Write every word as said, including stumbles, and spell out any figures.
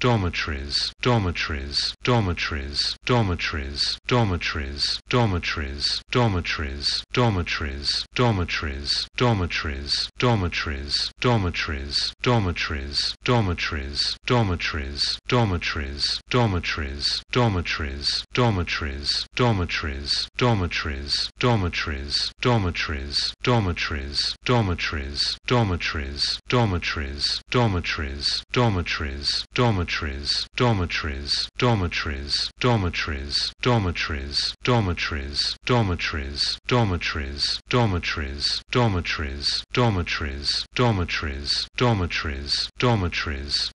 dormitories, dormitories, dormitories, dormitories, dormitories, dormitories, dormitories, dormitories, dormitories, dormitories, dormitories, dormitories, dormitories, dormitories, dormitories, dormitories, dormitories, dormitories, dormitories, dormitories, dormitories, dormitories, dormitories, dormitories, dormitories, dormitories, dormitories, dormitories, dormitories, dormitories, dormitories, dormitories, dormitories, dormitories, dormitories, dormitories, dormitories, dormitories, dormitories, dormitories, dormitories, dormitories, dormitories, dormitories,